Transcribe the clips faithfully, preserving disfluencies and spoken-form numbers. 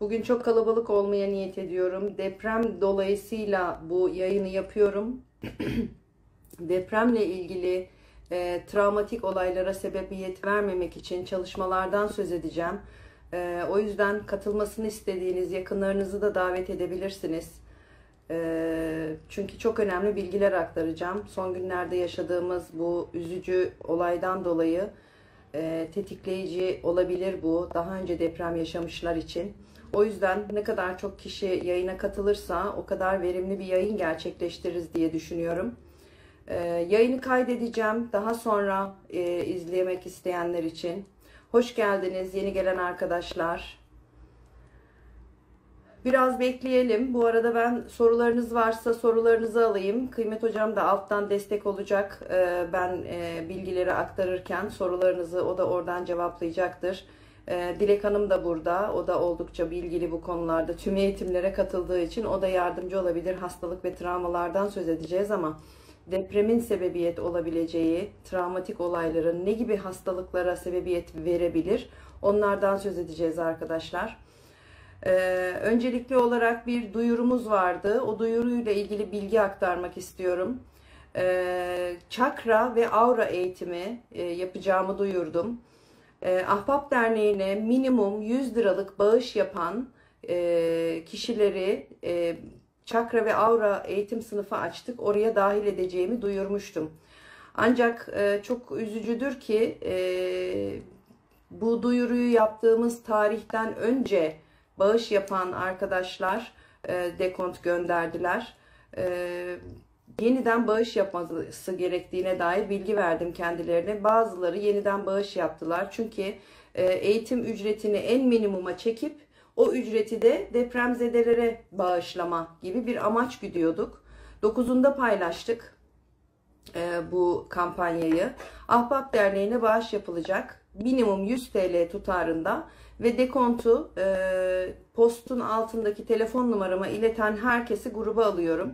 Bugün çok kalabalık olmaya niyet ediyorum. Deprem dolayısıyla bu yayını yapıyorum. Depremle ilgili e, travmatik olaylara sebebiyet vermemek için çalışmalardan söz edeceğim. E, o yüzden katılmasını istediğiniz yakınlarınızı da davet edebilirsiniz. E, çünkü çok önemli bilgiler aktaracağım. Son günlerde yaşadığımız bu üzücü olaydan dolayı e, tetikleyici olabilir bu. Daha önce deprem yaşamışlar için. O yüzden ne kadar çok kişi yayına katılırsa o kadar verimli bir yayın gerçekleştiririz diye düşünüyorum. Ee, yayını kaydedeceğim daha sonra e, izlemek isteyenler için. Hoş geldiniz yeni gelen arkadaşlar. Biraz bekleyelim. Bu arada ben sorularınız varsa sorularınızı alayım. Kıymet hocam da alttan destek olacak. Ee, ben e, bilgileri aktarırken sorularınızı o da oradan cevaplayacaktır. Dilek Hanım da burada. O da oldukça bilgili bu konularda. Tüm eğitimlere katıldığı için o da yardımcı olabilir. Hastalık ve travmalardan söz edeceğiz ama depremin sebebiyet olabileceği travmatik olayların ne gibi hastalıklara sebebiyet verebilir? Onlardan söz edeceğiz arkadaşlar. Ee, öncelikli olarak bir duyurumuz vardı. O duyuruyla ilgili bilgi aktarmak istiyorum. Ee, çakra ve aura eğitimi e, yapacağımı duyurdum. Eh, Ahbap Derneği'ne minimum yüz liralık bağış yapan e, kişileri e, çakra ve aura eğitim sınıfı açtık. Oraya dahil edeceğimi duyurmuştum. Ancak e, çok üzücüdür ki e, bu duyuruyu yaptığımız tarihten önce bağış yapan arkadaşlar e, dekont gönderdiler. E, Yeniden bağış yapması gerektiğine dair bilgi verdim kendilerine. Bazıları yeniden bağış yaptılar. Çünkü eğitim ücretini en minimuma çekip o ücreti de depremzedelere bağışlama gibi bir amaç güdüyorduk. dokuzunda paylaştık bu kampanyayı. Ahbap Derneği'ne bağış yapılacak. Minimum yüz TL tutarında ve dekontu postun altındaki telefon numarama ileten herkesi gruba alıyorum.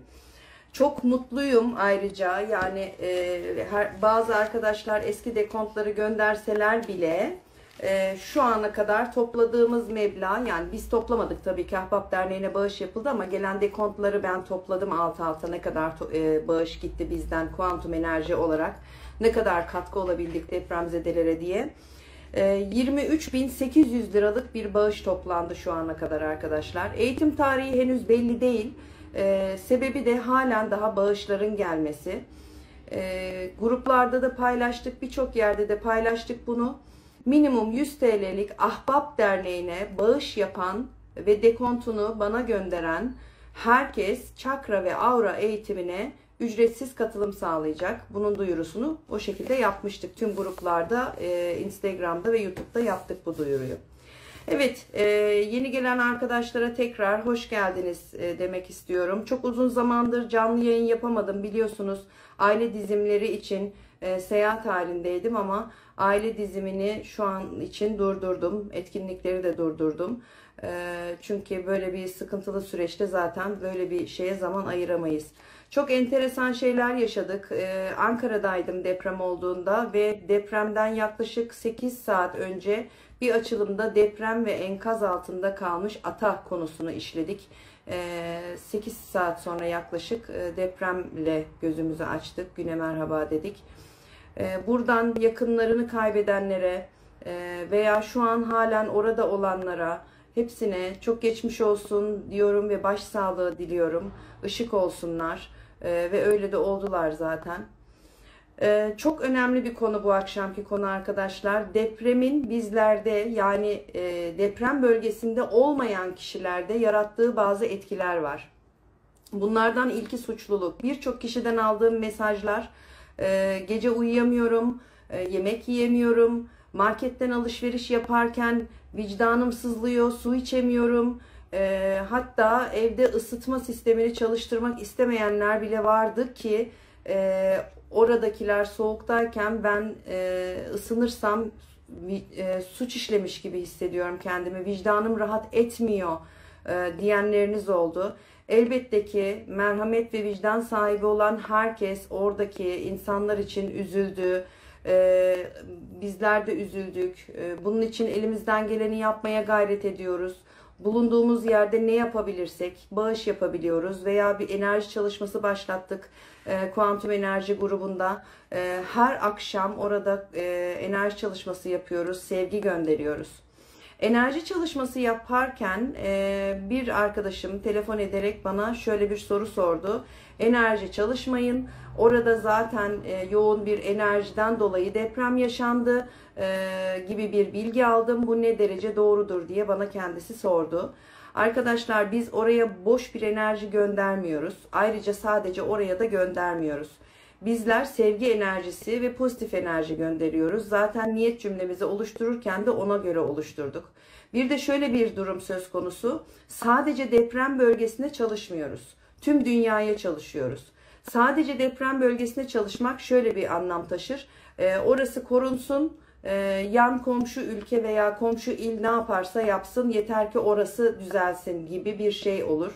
Çok mutluyum ayrıca yani e, her, bazı arkadaşlar eski dekontları gönderseler bile e, şu ana kadar topladığımız meblağ, yani biz toplamadık tabii ki, Ahbap Derneği'ne bağış yapıldı ama gelen dekontları ben topladım alt alta ne kadar e, bağış gitti bizden Kuantum Enerji olarak, ne kadar katkı olabildik depremzedelere diye. yirmi üç bin sekiz yüz liralık bir bağış toplandı şu ana kadar arkadaşlar. Eğitim tarihi henüz belli değil. Ee, sebebi de halen daha bağışların gelmesi. Ee, gruplarda da paylaştık, birçok yerde de paylaştık bunu. Minimum yüz TL'lik Ahbap Derneği'ne bağış yapan ve dekontunu bana gönderen herkes çakra ve aura eğitimine ücretsiz katılım sağlayacak. Bunun duyurusunu o şekilde yapmıştık. Tüm gruplarda, e, Instagram'da ve YouTube'da yaptık bu duyuruyu. Evet, yeni gelen arkadaşlara tekrar hoş geldiniz demek istiyorum. Çok uzun zamandır canlı yayın yapamadım, biliyorsunuz. Aile dizimleri için seyahat halindeydim ama aile dizimini şu an için durdurdum. Etkinlikleri de durdurdum. Çünkü böyle bir sıkıntılı süreçte zaten böyle bir şeye zaman ayıramayız. Çok enteresan şeyler yaşadık. Ankara'daydım deprem olduğunda ve depremden yaklaşık sekiz saat önce bir açılımda deprem ve enkaz altında kalmış ata konusunu işledik. sekiz saat sonra yaklaşık depremle gözümüzü açtık. Güne merhaba dedik. Buradan yakınlarını kaybedenlere veya şu an halen orada olanlara hepsine çok geçmiş olsun diyorum ve başsağlığı diliyorum. Işık olsunlar ve öyle de oldular zaten. Ee, çok önemli bir konu bu akşamki konu arkadaşlar. Depremin bizlerde, yani e, deprem bölgesinde olmayan kişilerde yarattığı bazı etkiler var. Bunlardan ilki suçluluk. Birçok kişiden aldığım mesajlar: e, gece uyuyamıyorum, e, yemek yiyemiyorum, marketten alışveriş yaparken vicdanım sızlıyor, su içemiyorum. E, hatta evde ısıtma sistemini çalıştırmak istemeyenler bile vardı ki e, oradakiler soğuktayken ben e, ısınırsam e, suç işlemiş gibi hissediyorum kendimi, vicdanım rahat etmiyor e, diyenleriniz oldu. Elbette ki merhamet ve vicdan sahibi olan herkes oradaki insanlar için üzüldü. E, bizler de üzüldük. E, bunun için elimizden geleni yapmaya gayret ediyoruz. bulunduğumuz yerde ne yapabilirsek bağış yapabiliyoruz veya bir enerji çalışması başlattık e, Kuantum Enerji grubunda. E, her akşam orada e, enerji çalışması yapıyoruz, sevgi gönderiyoruz. Enerji çalışması yaparken e, bir arkadaşım telefon ederek bana şöyle bir soru sordu. Enerji çalışmayın. Orada zaten e, yoğun bir enerjiden dolayı deprem yaşandı e, gibi bir bilgi aldım. Bu ne derece doğrudur diye bana kendisi sordu. Arkadaşlar, biz oraya boş bir enerji göndermiyoruz. Ayrıca sadece oraya da göndermiyoruz. Bizler sevgi enerjisi ve pozitif enerji gönderiyoruz. Zaten niyet cümlemizi oluştururken de ona göre oluşturduk. Bir de şöyle bir durum söz konusu. Sadece deprem bölgesine çalışmıyoruz. Tüm dünyaya çalışıyoruz. Sadece deprem bölgesine çalışmak şöyle bir anlam taşır. E, orası korunsun. E, yan komşu ülke veya komşu il ne yaparsa yapsın. Yeter ki orası düzelsin gibi bir şey olur.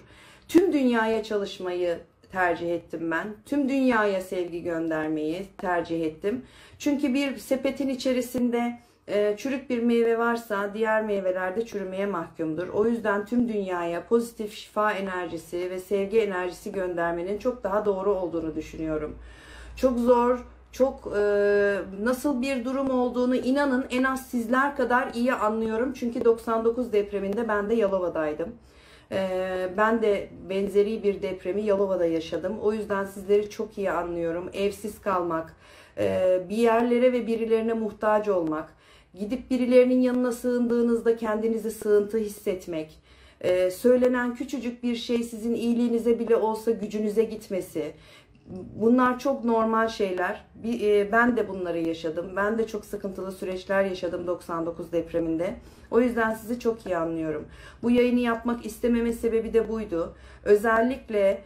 Tüm dünyaya çalışmayı tercih ettim ben. Tüm dünyaya sevgi göndermeyi tercih ettim. Çünkü bir sepetin içerisinde e, çürük bir meyve varsa diğer meyveler de çürümeye mahkumdur. O yüzden tüm dünyaya pozitif şifa enerjisi ve sevgi enerjisi göndermenin çok daha doğru olduğunu düşünüyorum. Çok zor, çok e, nasıl bir durum olduğunu inanın en az sizler kadar iyi anlıyorum. Çünkü doksan dokuz depreminde ben de Yalova'daydım. Ben de benzeri bir depremi Yalova'da yaşadım. O yüzden sizleri çok iyi anlıyorum. Evsiz kalmak, bir yerlere ve birilerine muhtaç olmak, gidip birilerinin yanına sığındığınızda kendinizi sığıntı hissetmek, söylenen küçücük bir şey sizin iyiliğinize bile olsa gücünüze gitmesi. Bunlar çok normal şeyler. Ben de bunları yaşadım. Ben de çok sıkıntılı süreçler yaşadım doksan dokuz depreminde. O yüzden sizi çok iyi anlıyorum. Bu yayını yapmak istememe sebebi de buydu. Özellikle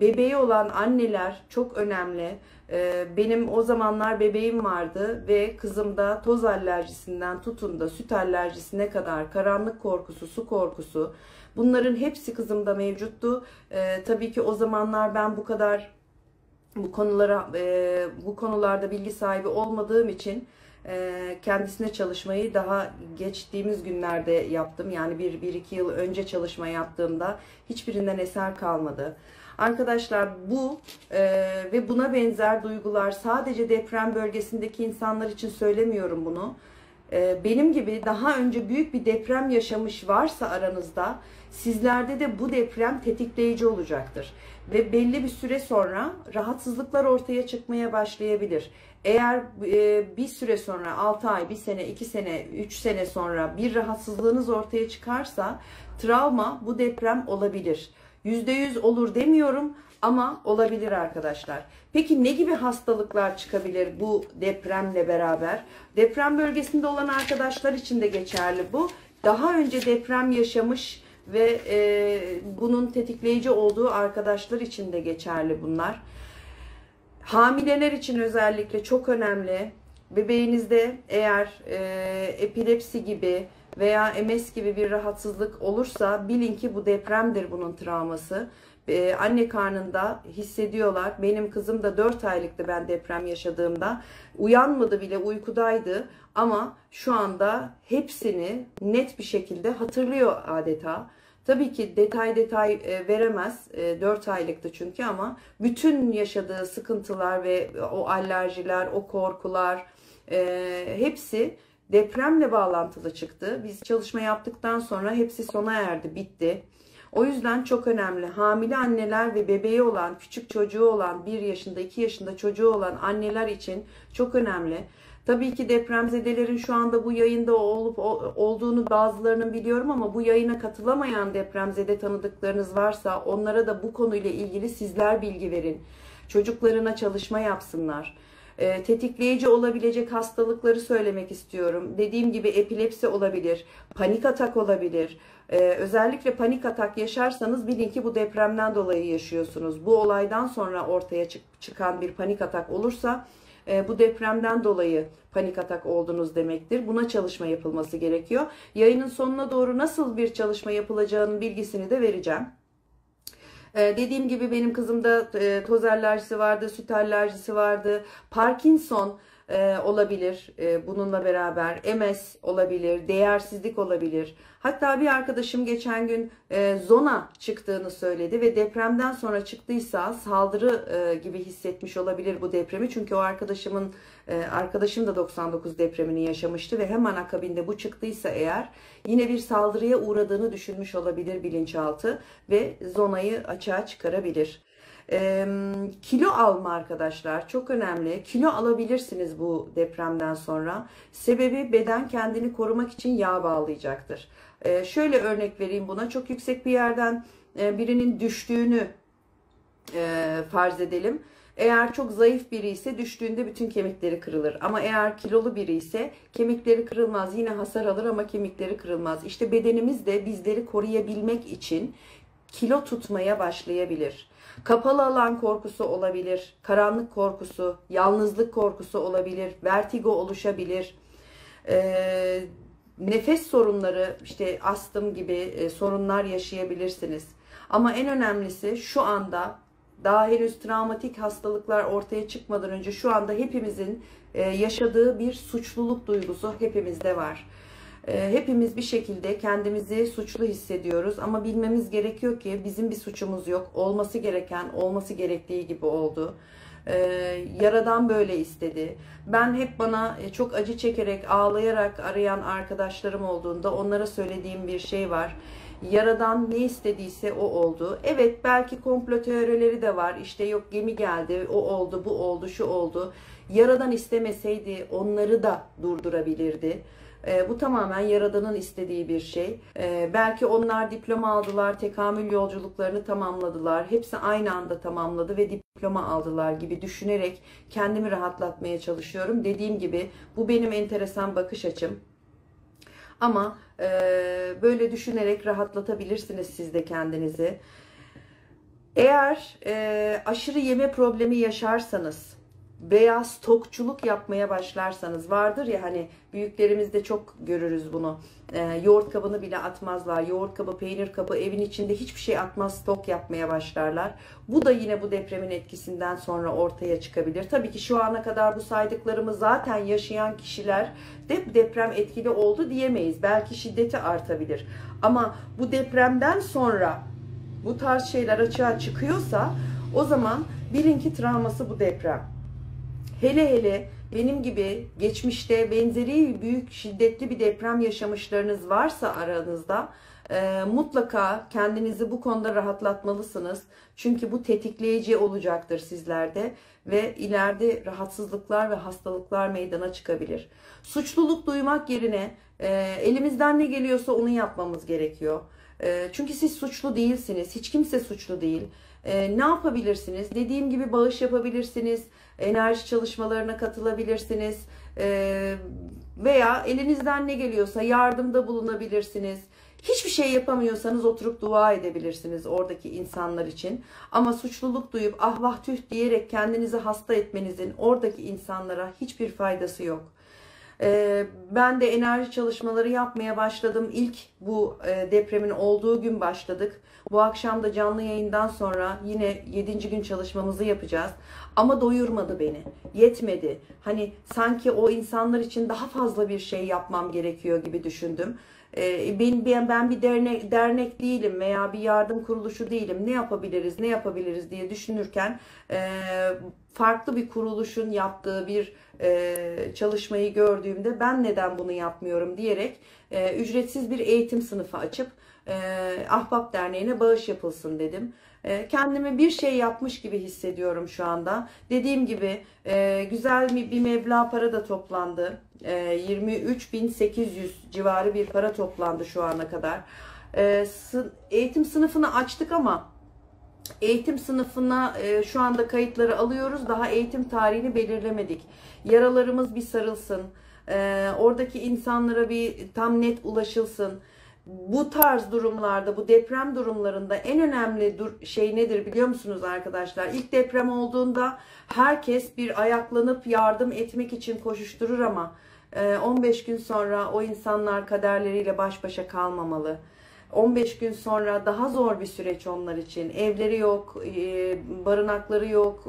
bebeği olan anneler çok önemli. Benim o zamanlar bebeğim vardı ve kızımda toz alerjisinden tutun da süt alerjisine kadar karanlık korkusu, su korkusu, bunların hepsi kızımda mevcuttu. Tabii ki o zamanlar ben bu kadar bu konulara bu konularda bilgi sahibi olmadığım için kendisine çalışmayı daha geçtiğimiz günlerde yaptım. Yani bir, bir iki yıl önce çalışma yaptığımda hiçbirinden eser kalmadı. Arkadaşlar, bu e, ve buna benzer duygular sadece deprem bölgesindeki insanlar için söylemiyorum bunu. E, benim gibi daha önce büyük bir deprem yaşamış varsa aranızda, sizlerde de bu deprem tetikleyici olacaktır. Ve belli bir süre sonra rahatsızlıklar ortaya çıkmaya başlayabilir. Eğer e, bir süre sonra altı ay, bir sene, iki sene, üç sene sonra bir rahatsızlığınız ortaya çıkarsa travma bu deprem olabilir. yüzde yüz olur demiyorum ama olabilir arkadaşlar. Peki ne gibi hastalıklar çıkabilir bu depremle beraber? Deprem bölgesinde olan arkadaşlar için de geçerli bu. Daha önce deprem yaşamış ve e, bunun tetikleyici olduğu arkadaşlar için de geçerli bunlar. Hamileler için özellikle çok önemli. Bebeğinizde eğer e, epilepsi gibi veya M S gibi bir rahatsızlık olursa bilin ki bu depremdir, bunun travması. Ee, anne karnında hissediyorlar. Benim kızım da dört aylıktı ben deprem yaşadığımda. Uyanmadı bile, uykudaydı ama şu anda hepsini net bir şekilde hatırlıyor adeta. Tabii ki detay detay veremez, dört aylıktı çünkü, ama bütün yaşadığı sıkıntılar ve o alerjiler, o korkular e, hepsi depremle bağlantılı çıktı. Biz çalışma yaptıktan sonra hepsi sona erdi, bitti. O yüzden çok önemli. Hamile anneler ve bebeği olan, küçük çocuğu olan, bir yaşında, iki yaşında çocuğu olan anneler için çok önemli. Tabii ki depremzedelerin şu anda bu yayında olup olduğunu bazılarının biliyorum ama bu yayına katılamayan depremzede tanıdıklarınız varsa onlara da bu konuyla ilgili sizler bilgi verin. Çocuklarına çalışma yapsınlar. Tetikleyici olabilecek hastalıkları söylemek istiyorum. Dediğim gibi epilepsi olabilir, panik atak olabilir. Ee, özellikle panik atak yaşarsanız bilin ki bu depremden dolayı yaşıyorsunuz. Bu olaydan sonra ortaya çık çıkan bir panik atak olursa e, bu depremden dolayı panik atak oldunuz demektir. Buna çalışma yapılması gerekiyor. Yayının sonuna doğru nasıl bir çalışma yapılacağının bilgisini de vereceğim. Ee, dediğim gibi benim kızımda e, toz alerjisi vardı, süt alerjisi vardı, Parkinson e, olabilir. E, bununla beraber M S olabilir, değersizlik olabilir. Hatta bir arkadaşım geçen gün e, zona çıktığını söyledi ve depremden sonra çıktıysa saldırı e, gibi hissetmiş olabilir bu depremi. Çünkü o arkadaşımın e, arkadaşım da doksan dokuz depremini yaşamıştı ve hemen akabinde bu çıktıysa eğer yine bir saldırıya uğradığını düşünmüş olabilir bilinçaltı ve zonayı açığa çıkarabilir. E, kilo alma arkadaşlar çok önemli. Kilo alabilirsiniz bu depremden sonra. Sebebi beden kendini korumak için yağ bağlayacaktır. E, şöyle örnek vereyim buna. Çok yüksek bir yerden e, birinin düştüğünü e, farz edelim. Eğer çok zayıf biri ise düştüğünde bütün kemikleri kırılır. Ama eğer kilolu biri ise kemikleri kırılmaz. Yine hasar alır ama kemikleri kırılmaz. İşte bedenimiz de bizleri koruyabilmek için kilo tutmaya başlayabilir. Kapalı alan korkusu olabilir, karanlık korkusu, yalnızlık korkusu olabilir, vertigo oluşabilir, e, nefes sorunları, işte astım gibi e, sorunlar yaşayabilirsiniz. Ama en önemlisi şu anda daha henüz travmatik hastalıklar ortaya çıkmadan önce şu anda hepimizin e, yaşadığı bir suçluluk duygusu hepimizde var. Hepimiz bir şekilde kendimizi suçlu hissediyoruz ama bilmemiz gerekiyor ki bizim bir suçumuz yok. Olması gereken olması gerektiği gibi oldu. Yaradan böyle istedi. Ben hep bana çok acı çekerek, ağlayarak arayan arkadaşlarım olduğunda onlara söylediğim bir şey var. Yaradan ne istediyse o oldu. Evet, belki komplo teorileri de var. İşte yok gemi geldi, o oldu, bu oldu, şu oldu. Yaradan istemeseydi onları da durdurabilirdi. E, bu tamamen Yaradan'ın istediği bir şey. E, belki onlar diploma aldılar, tekamül yolculuklarını tamamladılar. Hepsi aynı anda tamamladı ve diploma aldılar gibi düşünerek kendimi rahatlatmaya çalışıyorum. Dediğim gibi bu benim enteresan bakış açım. Ama e, böyle düşünerek rahatlatabilirsiniz siz de kendinizi. Eğer e, aşırı yeme problemi yaşarsanız, beyaz tokçuluk yapmaya başlarsanız, vardır ya hani büyüklerimizde çok görürüz bunu, e, yoğurt kabını bile atmazlar, yoğurt kabı, peynir kabı, evin içinde hiçbir şey atmaz, stok yapmaya başlarlar. Bu da yine bu depremin etkisinden sonra ortaya çıkabilir. Tabii ki şu ana kadar bu saydıklarımı zaten yaşayan kişiler de deprem etkili oldu diyemeyiz, belki şiddeti artabilir ama bu depremden sonra bu tarz şeyler açığa çıkıyorsa o zaman bilin ki travması bu deprem. Hele hele benim gibi geçmişte benzeri büyük şiddetli bir deprem yaşamışlarınız varsa aranızda e, mutlaka kendinizi bu konuda rahatlatmalısınız. Çünkü bu tetikleyici olacaktır sizlerde ve ileride rahatsızlıklar ve hastalıklar meydana çıkabilir. Suçluluk duymak yerine e, elimizden ne geliyorsa onu yapmamız gerekiyor. E, çünkü siz suçlu değilsiniz, hiç kimse suçlu değil. E, ne yapabilirsiniz? Dediğim gibi bağış yapabilirsiniz, enerji çalışmalarına katılabilirsiniz e, veya elinizden ne geliyorsa yardımda bulunabilirsiniz. Hiçbir şey yapamıyorsanız oturup dua edebilirsiniz oradaki insanlar için. Ama suçluluk duyup ah vah tüh diyerek kendinizi hasta etmenizin oradaki insanlara hiçbir faydası yok. E, ben de enerji çalışmaları yapmaya başladım. İlk bu e, depremin olduğu gün başladık. Bu akşam da canlı yayından sonra yine yedinci gün çalışmamızı yapacağız. Ama doyurmadı beni. Yetmedi. Hani sanki o insanlar için daha fazla bir şey yapmam gerekiyor gibi düşündüm. Ee, ben, ben, ben bir dernek, dernek değilim veya bir yardım kuruluşu değilim. Ne yapabiliriz, ne yapabiliriz diye düşünürken e, farklı bir kuruluşun yaptığı bir e, çalışmayı gördüğümde ben neden bunu yapmıyorum diyerek e, ücretsiz bir eğitim sınıfı açıp e, Ahbap Derneği'ne bağış yapılsın dedim. Kendimi bir şey yapmış gibi hissediyorum şu anda. Dediğim gibi güzel bir meblağ para da toplandı. yirmi üç bin sekiz yüz civarı bir para toplandı şu ana kadar. Eğitim sınıfını açtık ama eğitim sınıfına şu anda kayıtları alıyoruz. Daha eğitim tarihini belirlemedik. Yaralarımız bir sarılsın. Oradaki insanlara bir tam net ulaşılsın. Bu tarz durumlarda, bu deprem durumlarında en önemli dur şey nedir biliyor musunuz arkadaşlar? İlk deprem olduğunda herkes bir ayaklanıp yardım etmek için koşuşturur ama on beş gün sonra o insanlar kaderleriyle baş başa kalmamalı. on beş gün sonra daha zor bir süreç onlar için. Evleri yok, barınakları yok,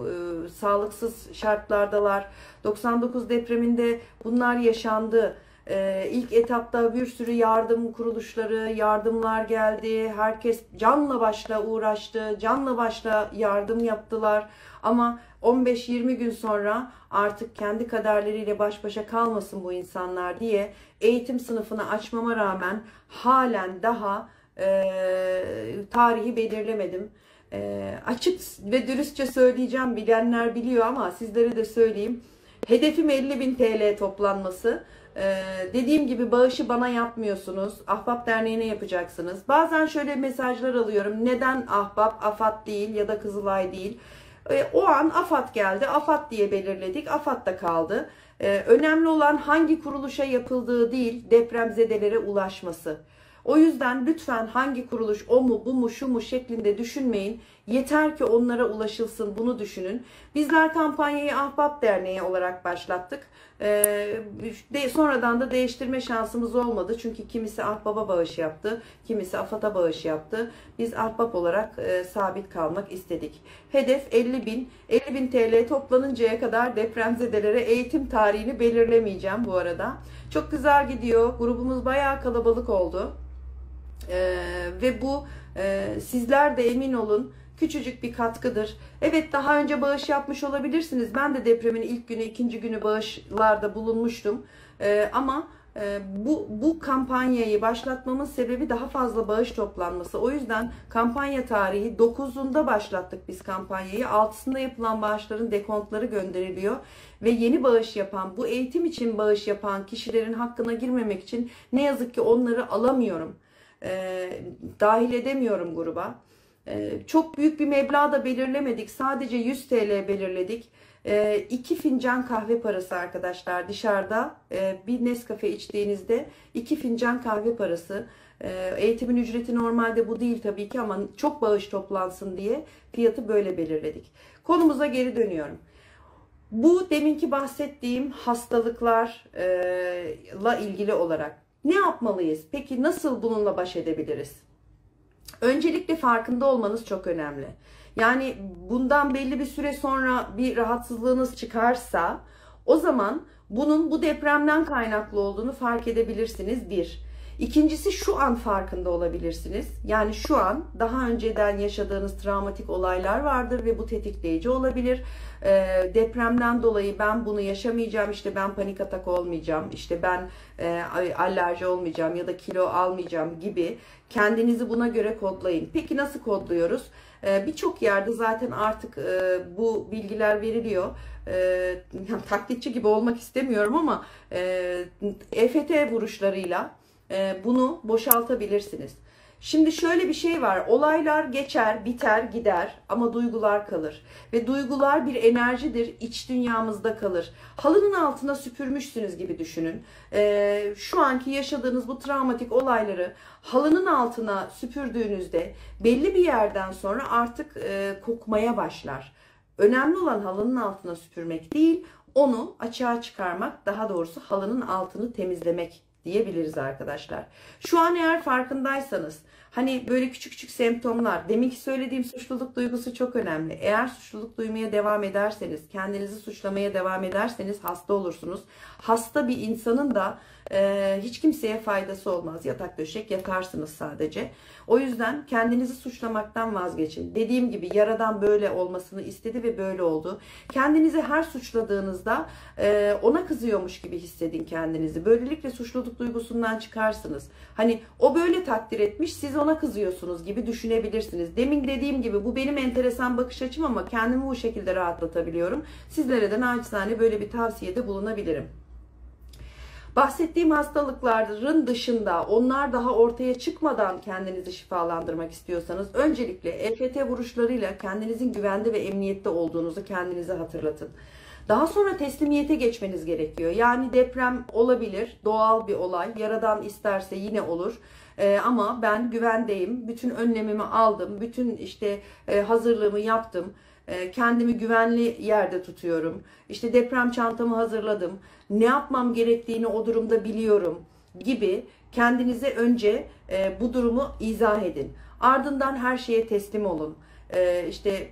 sağlıksız şartlardalar. doksan dokuz depreminde bunlar yaşandı. Ee, ilk etapta bir sürü yardım kuruluşları, yardımlar geldi. Herkes canla başla uğraştı, canla başla yardım yaptılar. Ama on beş yirmi gün sonra artık kendi kaderleriyle baş başa kalmasın bu insanlar diye eğitim sınıfını açmama rağmen halen daha e, tarihi belirlemedim. E, açık ve dürüstçe söyleyeceğim, bilenler biliyor ama sizlere de söyleyeyim. Hedefim elli bin T L toplanması. Ee, dediğim gibi bağışı bana yapmıyorsunuz. Ahbap Derneği'ne yapacaksınız. Bazen şöyle mesajlar alıyorum. Neden Ahbap, AFAD değil ya da Kızılay değil? Ee, o an AFAD geldi. AFAD diye belirledik. AFAD da kaldı. Ee, önemli olan hangi kuruluşa yapıldığı değil, depremzedelere ulaşması. O yüzden lütfen hangi kuruluş, o mu, bu mu, şu mu şeklinde düşünmeyin. Yeter ki onlara ulaşılsın, bunu düşünün. Bizler kampanyayı Ahbap Derneği olarak başlattık. Ee, de, sonradan da değiştirme şansımız olmadı. Çünkü kimisi Ahbap'a bağış yaptı, kimisi AFAD'a bağış yaptı. Biz Ahbap olarak e, sabit kalmak istedik. Hedef elli bin. elli bin T L toplanıncaya kadar depremzedelere eğitim tarihini belirlemeyeceğim bu arada. Çok güzel gidiyor. Grubumuz bayağı kalabalık oldu. Ee, ve bu e, sizler de emin olun küçücük bir katkıdır. Evet, daha önce bağış yapmış olabilirsiniz. Ben de depremin ilk günü, ikinci günü bağışlarda bulunmuştum. Ee, ama e, bu, bu kampanyayı başlatmamın sebebi daha fazla bağış toplanması. O yüzden kampanya tarihi dokuzunda başlattık biz kampanyayı. altısında yapılan bağışların dekontları gönderiliyor. Ve yeni bağış yapan, bu eğitim için bağış yapan kişilerin hakkına girmemek için ne yazık ki onları alamıyorum. E, dahil edemiyorum gruba. E, çok büyük bir meblağ da belirlemedik. Sadece yüz T L belirledik. E, iki fincan kahve parası arkadaşlar. Dışarıda e, bir Nescafe içtiğinizde iki fincan kahve parası. E, eğitimin ücreti normalde bu değil tabii ki ama çok bağış toplansın diye fiyatı böyle belirledik. Konumuza geri dönüyorum. Bu deminki bahsettiğim hastalıklarla e, ilgili olarak. Ne yapmalıyız? Peki nasıl bununla baş edebiliriz? Öncelikle farkında olmanız çok önemli. Yani bundan belli bir süre sonra bir rahatsızlığınız çıkarsa o zaman bunun bu depremden kaynaklı olduğunu fark edebilirsiniz bir. İkincisi şu an farkında olabilirsiniz. Yani şu an daha önceden yaşadığınız travmatik olaylar vardır ve bu tetikleyici olabilir. E, depremden dolayı ben bunu yaşamayacağım, işte ben panik atak olmayacağım, işte ben e, alerji olmayacağım ya da kilo almayacağım gibi kendinizi buna göre kodlayın. Peki nasıl kodluyoruz? E, Birçok yerde zaten artık e, bu bilgiler veriliyor. E, yani taklitçi gibi olmak istemiyorum ama e, E F T vuruşlarıyla bunu boşaltabilirsiniz. Şimdi şöyle bir şey var. Olaylar geçer, biter, gider ama duygular kalır. Ve duygular bir enerjidir. İç dünyamızda kalır. Halının altına süpürmüşsünüz gibi düşünün. Ee, şu anki yaşadığınız bu travmatik olayları halının altına süpürdüğünüzde belli bir yerden sonra artık e, kokmaya başlar. Önemli olan halının altına süpürmek değil, onu açığa çıkarmak, daha doğrusu halının altını temizlemek diyebiliriz arkadaşlar. Şu an eğer farkındaysanız, hani böyle küçük küçük semptomlar, deminki söylediğim suçluluk duygusu çok önemli. Eğer suçluluk duymaya devam ederseniz, kendinizi suçlamaya devam ederseniz hasta olursunuz. Hasta bir insanın da e, hiç kimseye faydası olmaz. Yatak döşek yatarsınız sadece. O yüzden kendinizi suçlamaktan vazgeçin. Dediğim gibi yaradan böyle olmasını istedi ve böyle oldu. Kendinizi her suçladığınızda e, ona kızıyormuş gibi hissedin kendinizi. Böylelikle suçluluk duygusundan çıkarsınız. Hani o böyle takdir etmiş, siz ona kızıyorsunuz gibi düşünebilirsiniz. Demin dediğim gibi bu benim enteresan bakış açım ama kendimi bu şekilde rahatlatabiliyorum. Sizlere de naçizane böyle bir tavsiyede bulunabilirim. Bahsettiğim hastalıkların dışında, onlar daha ortaya çıkmadan kendinizi şifalandırmak istiyorsanız öncelikle E F T vuruşlarıyla kendinizin güvende ve emniyette olduğunuzu kendinize hatırlatın. Daha sonra teslimiyete geçmeniz gerekiyor. Yani deprem olabilir, doğal bir olay, yaradan isterse yine olur. Ee, ama ben güvendeyim, bütün önlemimi aldım, bütün işte e, hazırlığımı yaptım, e, kendimi güvenli yerde tutuyorum, işte deprem çantamı hazırladım, ne yapmam gerektiğini o durumda biliyorum gibi Kendinize önce e, bu durumu izah edin. Ardından her şeye teslim olun. E, işte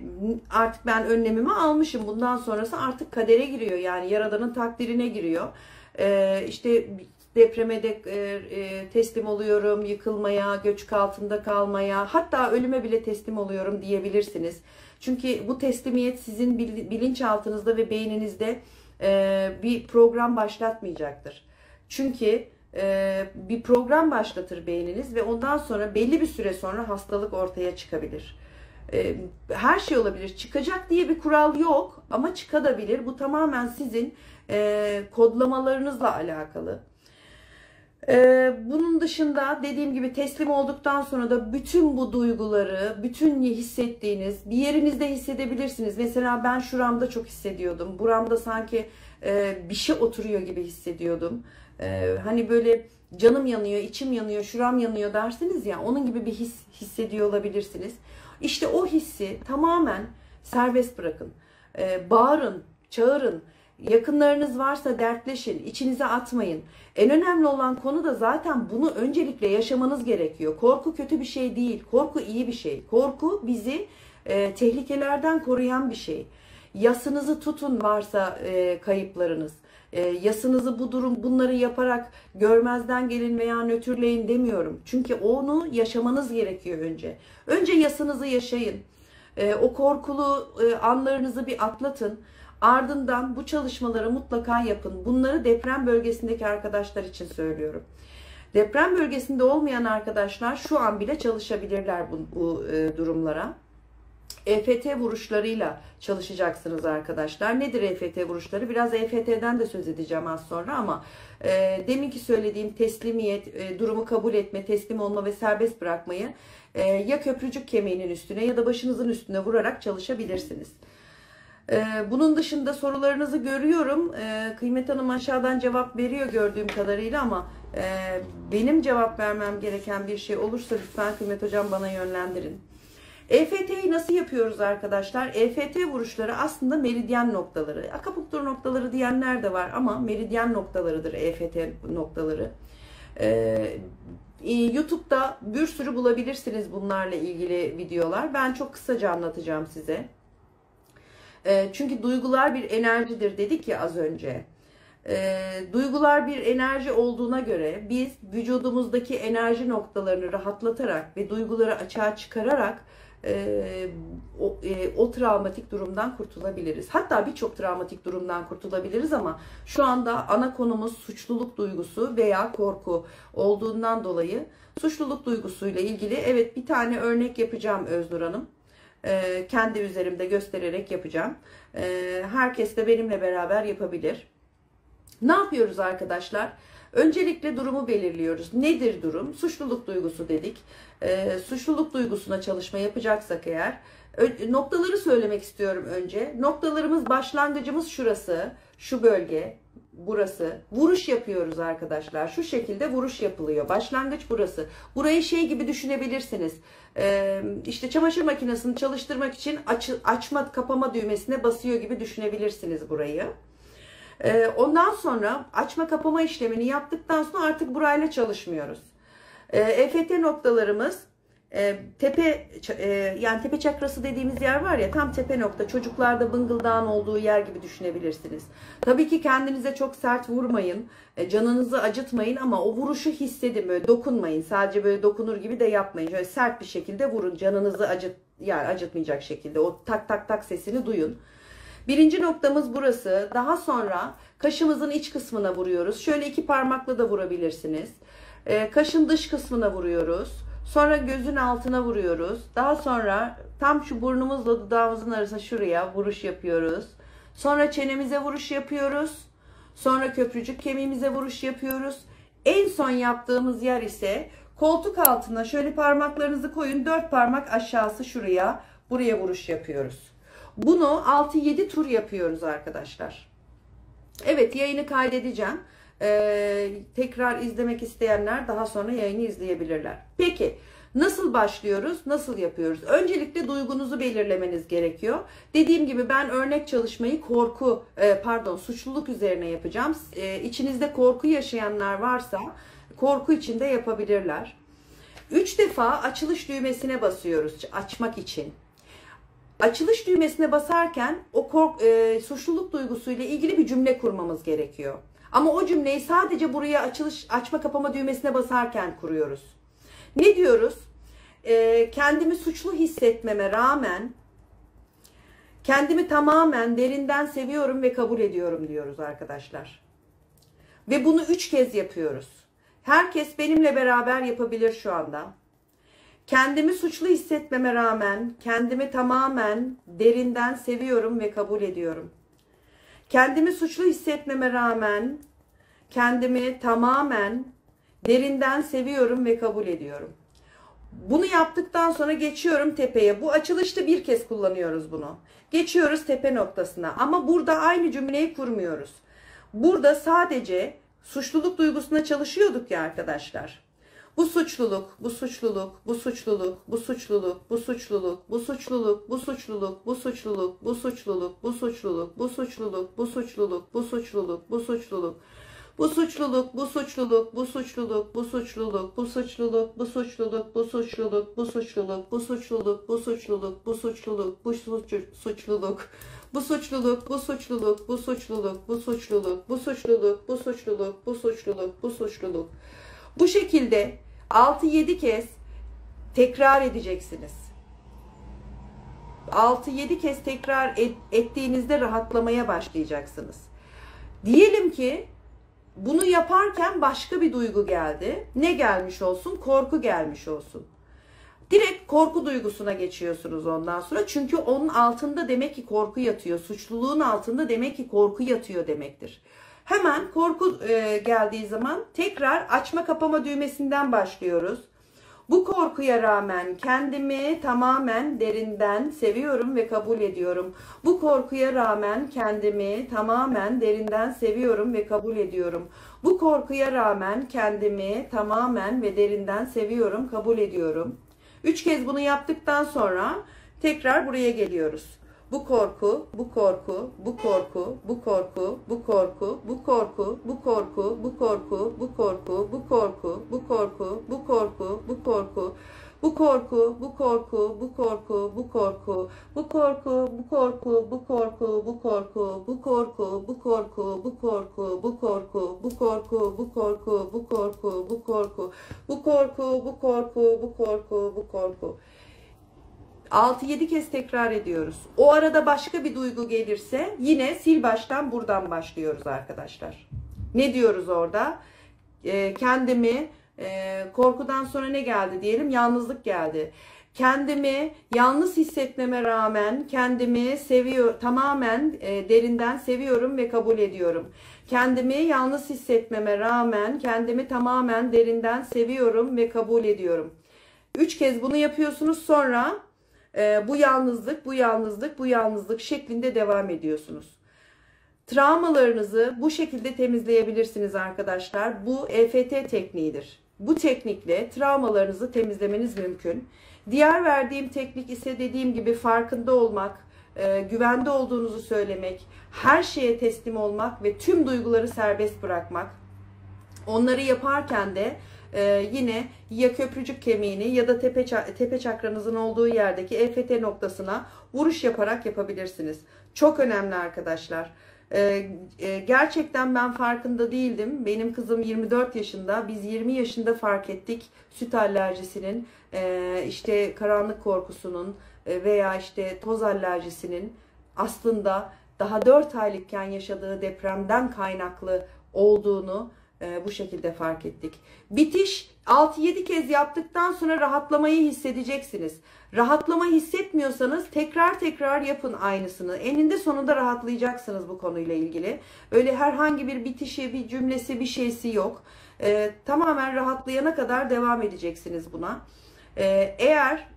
artık ben önlemimi almışım. Bundan sonrası artık kadere giriyor. Yani Yaradan'ın takdirine giriyor. E, işte depreme de e, teslim oluyorum, yıkılmaya, göçük altında kalmaya, hatta ölüme bile teslim oluyorum diyebilirsiniz. Çünkü bu teslimiyet sizin bilinçaltınızda ve beyninizde e, bir program başlatmayacaktır. Çünkü e, bir program başlatır beyniniz ve ondan sonra belli bir süre sonra hastalık ortaya çıkabilir. E, her şey olabilir. Çıkacak diye bir kural yok ama çıkabilir. Bu tamamen sizin e, kodlamalarınızla alakalı. Bunun dışında dediğim gibi teslim olduktan sonra da bütün bu duyguları, bütün hissettiğiniz bir yerinizde hissedebilirsiniz. Mesela ben şuramda çok hissediyordum. Buramda sanki bir şey oturuyor gibi hissediyordum. Hani böyle canım yanıyor, içim yanıyor, şuram yanıyor dersiniz ya, onun gibi bir his hissediyor olabilirsiniz. İşte o hissi tamamen serbest bırakın. Bağırın, çağırın. Yakınlarınız varsa dertleşin, içinize atmayın. En önemli olan konu da zaten bunu öncelikle yaşamanız gerekiyor. Korku kötü bir şey değil, korku iyi bir şey. Korku bizi e, tehlikelerden koruyan bir şey. Yasınızı tutun varsa e, kayıplarınız. E, yasınızı bu durum bunları yaparak görmezden gelin veya nötrleyin demiyorum. Çünkü onu yaşamanız gerekiyor önce. Önce yasınızı yaşayın. E, o korkulu e, anlarınızı bir atlatın. Ardından bu çalışmaları mutlaka yapın. Bunları deprem bölgesindeki arkadaşlar için söylüyorum. Deprem bölgesinde olmayan arkadaşlar şu an bile çalışabilirler bu, bu e, durumlara. E F T vuruşlarıyla çalışacaksınız arkadaşlar. Nedir E F T vuruşları? Biraz E F T'den de söz edeceğim az sonra ama e, deminki söylediğim teslimiyet, e, durumu kabul etme, teslim olma ve serbest bırakmayı e, ya köprücük kemiğinin üstüne ya da başınızın üstüne vurarak çalışabilirsiniz. Bunun dışında sorularınızı görüyorum. Kıymet Hanım aşağıdan cevap veriyor gördüğüm kadarıyla ama benim cevap vermem gereken bir şey olursa lütfen Kıymet Hocam bana yönlendirin. E F T'yi nasıl yapıyoruz arkadaşlar? E F T vuruşları aslında meridyen noktaları. Akupunktur noktaları diyenler de var ama meridyen noktalarıdır E F T noktaları. YouTube'da bir sürü bulabilirsiniz bunlarla ilgili videolar. Ben çok kısaca anlatacağım size. Çünkü duygular bir enerjidir dedik ya az önce. Duygular bir enerji olduğuna göre biz vücudumuzdaki enerji noktalarını rahatlatarak ve duyguları açığa çıkararak o, o travmatik durumdan kurtulabiliriz. Hatta birçok travmatik durumdan kurtulabiliriz ama şu anda ana konumuz suçluluk duygusu veya korku olduğundan dolayı suçluluk duygusuyla ilgili evet bir tane örnek yapacağım Öznur Hanım. Kendi üzerimde göstererek yapacağım. Herkes de benimle beraber yapabilir. Ne yapıyoruz arkadaşlar? Öncelikle durumu belirliyoruz. Nedir durum? Suçluluk duygusu dedik. Suçluluk duygusuna çalışma yapacaksak eğer noktaları söylemek istiyorum önce. Noktalarımız, başlangıcımız şurası, şu bölge, burası. Vuruş yapıyoruz arkadaşlar. Şu şekilde vuruş yapılıyor. Başlangıç burası. Burayı şey gibi düşünebilirsiniz. Ee, işte çamaşır makinesini çalıştırmak için aç, açma kapama düğmesine basıyor gibi düşünebilirsiniz burayı. Ee, ondan sonra açma kapama işlemini yaptıktan sonra artık burayla çalışmıyoruz. Ee, E F T noktalarımız e, tepe e, yani tepe çakrası dediğimiz yer var ya, tam tepe nokta, çocuklarda bıngıldağın olduğu yer gibi düşünebilirsiniz. Tabii ki kendinize çok sert vurmayın, e, canınızı acıtmayın ama o vuruşu hissedin, böyle dokunmayın, sadece böyle dokunur gibi de yapmayın, şöyle sert bir şekilde vurun, canınızı acıt, yani acıtmayacak şekilde o tak tak tak sesini duyun. Birinci noktamız burası. Daha sonra kaşımızın iç kısmına vuruyoruz, şöyle iki parmakla da vurabilirsiniz. E, kaşın dış kısmına vuruyoruz. Sonra gözün altına vuruyoruz. Daha sonra tam şu burnumuzla dudağımızın arasına şuraya vuruş yapıyoruz. Sonra çenemize vuruş yapıyoruz. Sonra köprücük kemiğimize vuruş yapıyoruz. En son yaptığımız yer ise koltuk altına, şöyle parmaklarınızı koyun. Dört parmak aşağısı şuraya, buraya vuruş yapıyoruz. Bunu altı yedi tur yapıyoruz arkadaşlar. Evet, yayını kaydedeceğim. Ee, tekrar izlemek isteyenler daha sonra yayını izleyebilirler. Peki nasıl başlıyoruz, nasıl yapıyoruz? Öncelikle duygunuzu belirlemeniz gerekiyor. Dediğim gibi ben örnek çalışmayı korku e, pardon suçluluk üzerine yapacağım. E, içinizde korku yaşayanlar varsa korku içinde yapabilirler. Üç defa açılış düğmesine basıyoruz açmak için. Açılış düğmesine basarken o kork, e, suçluluk duygusuyla ilgili bir cümle kurmamız gerekiyor. Ama o cümleyi sadece buraya açılış açma kapama düğmesine basarken kuruyoruz. Ne diyoruz? E, kendimi suçlu hissetmeme rağmen kendimi tamamen derinden seviyorum ve kabul ediyorum diyoruz arkadaşlar. Ve bunu üç kez yapıyoruz. Herkes benimle beraber yapabilir şu anda. Kendimi suçlu hissetmeme rağmen kendimi tamamen derinden seviyorum ve kabul ediyorum. Kendimi suçlu hissetmeme rağmen kendimi tamamen derinden seviyorum ve kabul ediyorum. Bunu yaptıktan sonra geçiyorum tepeye. Bu açılışta bir kez kullanıyoruz bunu. Geçiyoruz tepe noktasına ama burada aynı cümleyi kurmuyoruz. Burada sadece suçluluk duygusuna çalışıyorduk ya arkadaşlar. Bu suçluluk, bu suçluluk, bu suçluluk, bu suçluluk, bu suçluluk, bu suçluluk, bu suçluluk, bu suçluluk, bu suçluluk, bu suçluluk, bu suçluluk, bu suçluluk, bu suçluluk, bu suçluluk. Bu suçluluk, bu suçluluk, bu suçluluk, bu suçluluk, bu suçluluk, bu suçluluk, bu suçluluk, bu suçluluk, bu suçluluk, bu suçluluk, bu suçluluk, bu suçluluk. Bu suçluluk, bu suçluluk, bu suçluluk, bu suçluluk, bu suçluluk, bu suçluluk, bu suçluluk, bu suçluluk. Bu şekilde altı yedi kez tekrar edeceksiniz. altı yedi kez tekrar ettiğinizde rahatlamaya başlayacaksınız. Diyelim ki bunu yaparken başka bir duygu geldi. Ne gelmiş olsun? Korku gelmiş olsun. Direkt korku duygusuna geçiyorsunuz ondan sonra. Çünkü onun altında demek ki korku yatıyor. Suçluluğun altında demek ki korku yatıyor demektir. Hemen korku e, geldiği zaman tekrar açma kapama düğmesinden başlıyoruz. Bu korkuya rağmen kendimi tamamen derinden seviyorum ve kabul ediyorum. Bu korkuya rağmen kendimi tamamen derinden seviyorum ve kabul ediyorum. Bu korkuya rağmen kendimi tamamen ve derinden seviyorum, kabul ediyorum. Üç kez bunu yaptıktan sonra tekrar buraya geliyoruz. Bu korku, bu korku, bu korku, bu korku, bu korku, bu korku, bu korku, bu korku, bu korku, bu korku, bu korku, bu korku, bu korku, bu korku, bu korku, bu korku, bu korku, bu korku, bu korku, bu korku, bu korku, bu korku, bu korku, bu korku, bu korku, bu korku, bu korku, bu korku, bu korku, bu korku, bu korku, bu korku, bu korku. altı yedi kez tekrar ediyoruz. O arada başka bir duygu gelirse yine sil baştan buradan başlıyoruz arkadaşlar. Ne diyoruz orada? E, kendimi e, korkudan sonra ne geldi diyelim? Yalnızlık geldi. Kendimi yalnız hissetmeme rağmen kendimi seviyor, tamamen e, derinden seviyorum ve kabul ediyorum. Kendimi yalnız hissetmeme rağmen kendimi tamamen derinden seviyorum ve kabul ediyorum. üç kez bunu yapıyorsunuz sonra Ee, bu yalnızlık, bu yalnızlık, bu yalnızlık şeklinde devam ediyorsunuz. Travmalarınızı bu şekilde temizleyebilirsiniz arkadaşlar. Bu E F T tekniğidir. Bu teknikle travmalarınızı temizlemeniz mümkün. Diğer verdiğim teknik ise dediğim gibi farkında olmak, e, güvende olduğunuzu söylemek, her şeye teslim olmak ve tüm duyguları serbest bırakmak. Onları yaparken de Ee, yine ya köprücük kemiğini ya da tepe, tepe çakranızın olduğu yerdeki E F T noktasına vuruş yaparak yapabilirsiniz. Çok önemli arkadaşlar. Ee, e, gerçekten ben farkında değildim. Benim kızım yirmi dört yaşında. Biz yirmi yaşında fark ettik süt alerjisinin, e, işte karanlık korkusunun e, veya işte toz alerjisinin aslında daha dört aylıkken yaşadığı depremden kaynaklı olduğunu Ee, bu şekilde fark ettik. Bitiş altı yedi kez yaptıktan sonra rahatlamayı hissedeceksiniz. Rahatlama hissetmiyorsanız tekrar tekrar yapın aynısını. Eninde sonunda rahatlayacaksınız bu konuyla ilgili. Öyle herhangi bir bitişi, bir cümlesi, bir şeysi yok. Ee, tamamen rahatlayana kadar devam edeceksiniz buna. Ee, eğer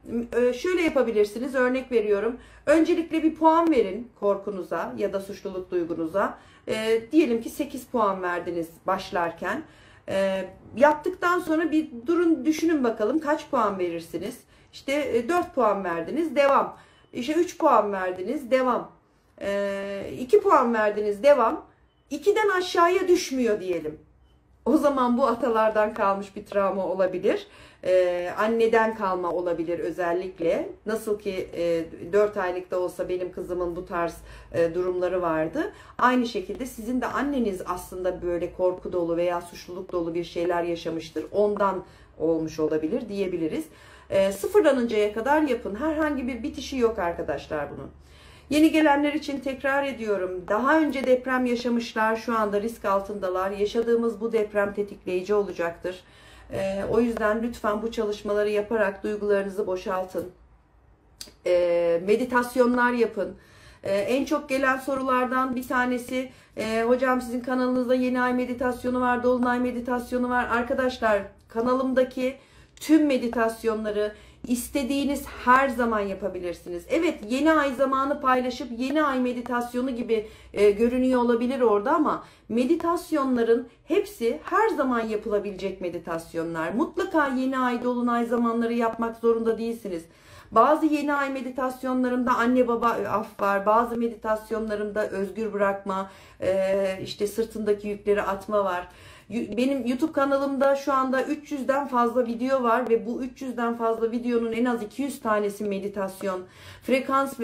şöyle yapabilirsiniz, örnek veriyorum. Öncelikle bir puan verin korkunuza ya da suçluluk duygunuza. E, diyelim ki sekiz puan verdiniz başlarken. E, yaptıktan sonra bir durun, düşünün bakalım kaç puan verirsiniz. İşte e, dört puan verdiniz, devam. İşte üç puan verdiniz, devam. E, iki puan verdiniz, devam. ikiden aşağıya düşmüyor diyelim. O zaman bu atalardan kalmış bir travma olabilir. Ee, anneden kalma olabilir özellikle. Nasıl ki e, dört aylık da olsa benim kızımın bu tarz e, durumları vardı. Aynı şekilde sizin de anneniz aslında böyle korku dolu veya suçluluk dolu bir şeyler yaşamıştır. Ondan olmuş olabilir diyebiliriz. E, sıfırlanıncaya kadar yapın. Herhangi bir bitişi yok arkadaşlar bunun. Yeni gelenler için tekrar ediyorum. Daha önce deprem yaşamışlar, şu anda risk altındalar. Yaşadığımız bu deprem tetikleyici olacaktır. Ee, o yüzden lütfen bu çalışmaları yaparak duygularınızı boşaltın. Ee, meditasyonlar yapın. Ee, en çok gelen sorulardan bir tanesi, e, hocam sizin kanalınızda yeni ay meditasyonu var, dolunay meditasyonu var. Arkadaşlar, kanalımdaki tüm meditasyonları İstediğiniz her zaman yapabilirsiniz. Evet, yeni ay zamanı paylaşıp yeni ay meditasyonu gibi e, görünüyor olabilir orada, ama meditasyonların hepsi her zaman yapılabilecek meditasyonlar. Mutlaka yeni ay, dolunay zamanları yapmak zorunda değilsiniz. Bazı yeni ay meditasyonlarımda anne baba af var, bazı meditasyonlarımda özgür bırakma, e, işte sırtındaki yükleri atma var. Benim YouTube kanalımda şu anda üç yüzden fazla video var ve bu üç yüzden fazla videonun en az iki yüz tanesi meditasyon. Frekans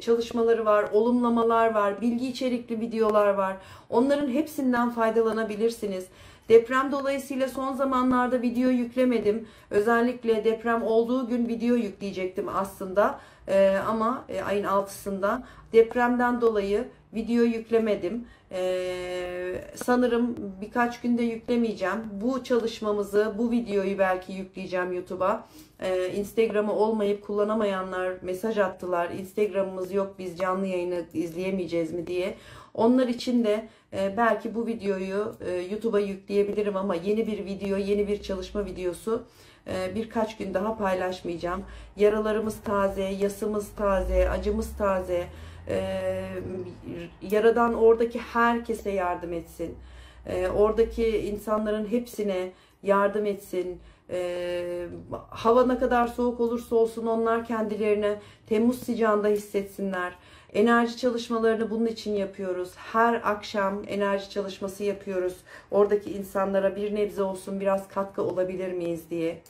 çalışmaları var, olumlamalar var, bilgi içerikli videolar var. Onların hepsinden faydalanabilirsiniz. Deprem dolayısıyla son zamanlarda video yüklemedim. Özellikle deprem olduğu gün video yükleyecektim aslında. Ee, ama ayın altısında depremden dolayı video yüklemedim. Ee, sanırım birkaç günde yüklemeyeceğim. Bu çalışmamızı, bu videoyu belki yükleyeceğim YouTube'a. Ee, Instagram'ı olmayıp kullanamayanlar mesaj attılar. Instagram'ımız yok, biz canlı yayını izleyemeyeceğiz mi diye. Onlar için de e, belki bu videoyu e, YouTube'a yükleyebilirim, ama yeni bir video, yeni bir çalışma videosu e, birkaç gün daha paylaşmayacağım. Yaralarımız taze, yasımız taze, acımız taze. Ee, Yaradan oradaki herkese yardım etsin, ee, oradaki insanların hepsine yardım etsin. Ee, hava ne kadar soğuk olursa olsun onlar kendilerini Temmuz sıcağında hissetsinler. Enerji çalışmalarını bunun için yapıyoruz. Her akşam enerji çalışması yapıyoruz, oradaki insanlara bir nebze olsun biraz katkı olabilir miyiz diye.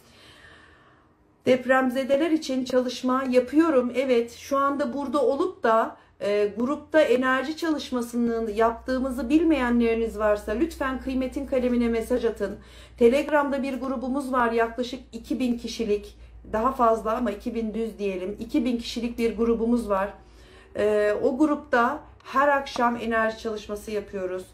Depremzedeler için çalışma yapıyorum. Evet, şu anda burada olup da e, grupta enerji çalışmasını yaptığımızı bilmeyenleriniz varsa lütfen Kıymet'in kalemine mesaj atın. Telegram'da bir grubumuz var, yaklaşık iki bin kişilik, daha fazla ama iki bin düz diyelim, iki bin kişilik bir grubumuz var. E, o grupta her akşam enerji çalışması yapıyoruz.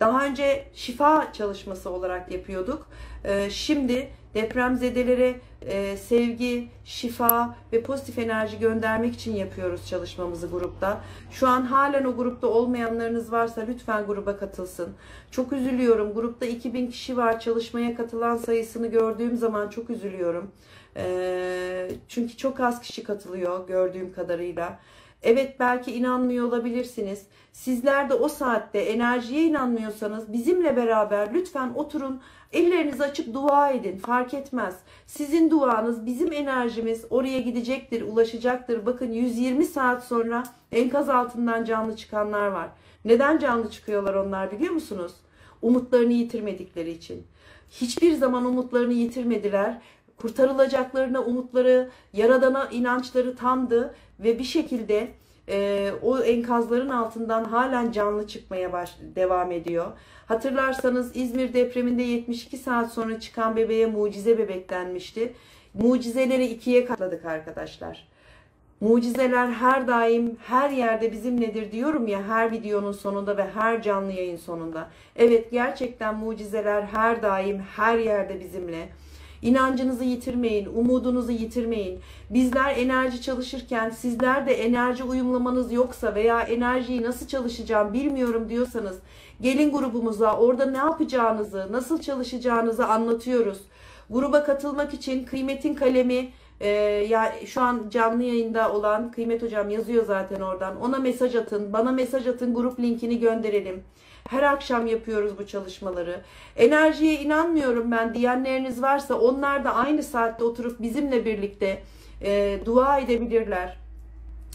Daha önce şifa çalışması olarak yapıyorduk. E, şimdi depremzedelere e, sevgi, şifa ve pozitif enerji göndermek için yapıyoruz çalışmamızı grupta. Şu an halen o grupta olmayanlarınız varsa lütfen gruba katılsın. Çok üzülüyorum. Grupta iki bin kişi var. Çalışmaya katılan sayısını gördüğüm zaman çok üzülüyorum. E, çünkü çok az kişi katılıyor gördüğüm kadarıyla. Evet, belki inanmıyor olabilirsiniz. Sizler de o saatte enerjiye inanmıyorsanız bizimle beraber lütfen oturun, ellerinizi açıp dua edin. Fark etmez. Sizin duanız, bizim enerjimiz oraya gidecektir, ulaşacaktır. Bakın, yüz yirmi saat sonra enkaz altından canlı çıkanlar var. Neden canlı çıkıyorlar onlar biliyor musunuz? Umutlarını yitirmedikleri için. Hiçbir zaman umutlarını yitirmediler. Kurtarılacaklarına umutları, Yaradan'a inançları tamdı ve bir şekilde e, o enkazların altından halen canlı çıkmaya baş, devam ediyor. Hatırlarsanız İzmir depreminde yetmiş iki saat sonra çıkan bebeğe mucize bebek denmişti. Mucizeleri ikiye katladık arkadaşlar. Mucizeler her daim, her yerde bizimledir diyorum ya, her videonun sonunda ve her canlı yayın sonunda. Evet, gerçekten mucizeler her daim, her yerde bizimle. İnancınızı yitirmeyin, umudunuzu yitirmeyin. Bizler enerji çalışırken sizler de enerji uyumlamanız yoksa veya enerjiyi nasıl çalışacağım bilmiyorum diyorsanız gelin grubumuza, orada ne yapacağınızı, nasıl çalışacağınızı anlatıyoruz. Gruba katılmak için Kıymet'in kalemi, e, ya şu an canlı yayında olan Kıymet hocam yazıyor zaten oradan. Ona mesaj atın, bana mesaj atın, grup linkini gönderelim. Her akşam yapıyoruz bu çalışmaları. Enerjiye inanmıyorum ben diyenleriniz varsa onlar da aynı saatte oturup bizimle birlikte e, dua edebilirler.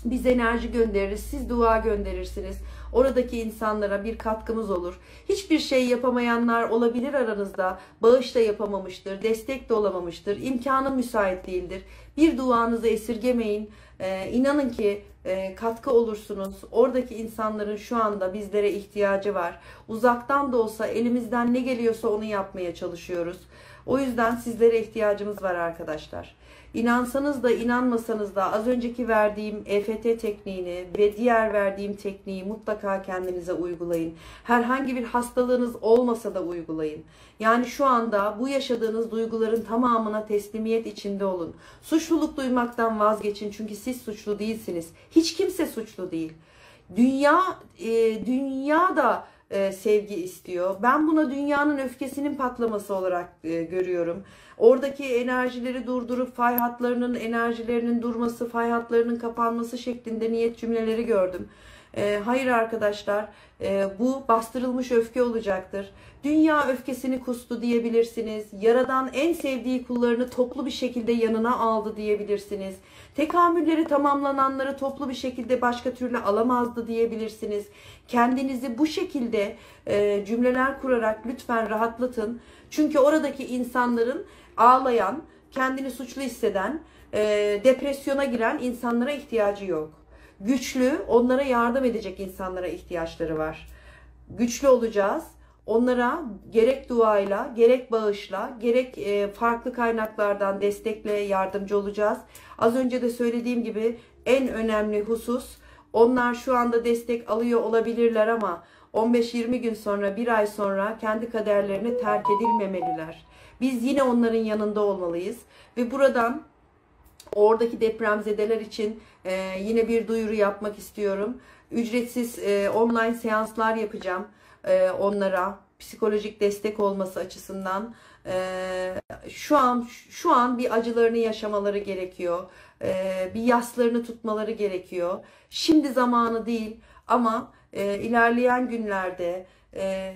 biz enerji göndeririz, siz dua gönderirsiniz. Oradaki insanlara bir katkımız olur. Hiçbir şey yapamayanlar olabilir aranızda. Bağış da yapamamıştır, destek de olamamıştır, imkanı müsait değildir. Bir duanızı esirgemeyin. Ee, inanın ki e, katkı olursunuz. Oradaki insanların şu anda bizlere ihtiyacı var. Uzaktan da olsa elimizden ne geliyorsa onu yapmaya çalışıyoruz. O yüzden sizlere ihtiyacımız var arkadaşlar. İnansanız da inanmasanız da az önceki verdiğim E F T tekniğini ve diğer verdiğim tekniği mutlaka kendinize uygulayın. Herhangi bir hastalığınız olmasa da uygulayın. Yani şu anda bu yaşadığınız duyguların tamamına teslimiyet içinde olun. Suçluluk duymaktan vazgeçin çünkü siz suçlu değilsiniz. Hiç kimse suçlu değil. Dünya, e, dünya da e, sevgi istiyor. Ben buna dünyanın öfkesinin patlaması olarak e, görüyorum. Oradaki enerjileri durdurup fay hatlarının enerjilerinin durması, fay hatlarının kapanması şeklinde niyet cümleleri gördüm. E, hayır arkadaşlar, e, bu bastırılmış öfke olacaktır. Dünya öfkesini kustu diyebilirsiniz. Yaradan en sevdiği kullarını toplu bir şekilde yanına aldı diyebilirsiniz. Tekamülleri tamamlananları toplu bir şekilde başka türlü alamazdı diyebilirsiniz. Kendinizi bu şekilde e, cümleler kurarak lütfen rahatlatın. Çünkü oradaki insanların ağlayan, kendini suçlu hisseden, e, depresyona giren insanlara ihtiyacı yok. Güçlü, onlara yardım edecek insanlara ihtiyaçları var. Güçlü olacağız. Onlara gerek duayla, gerek bağışla, gerek farklı kaynaklardan destekle yardımcı olacağız. Az önce de söylediğim gibi en önemli husus, onlar şu anda destek alıyor olabilirler ama on beş yirmi gün sonra, bir ay sonra kendi kaderlerini terk edilmemeliler. Biz yine onların yanında olmalıyız ve buradan oradaki depremzedeler için e, yine bir duyuru yapmak istiyorum. Ücretsiz e, online seanslar yapacağım e, onlara psikolojik destek olması açısından. E, şu an şu an bir acılarını yaşamaları gerekiyor, e, bir yaslarını tutmaları gerekiyor. Şimdi zamanı değil ama e, ilerleyen günlerde e,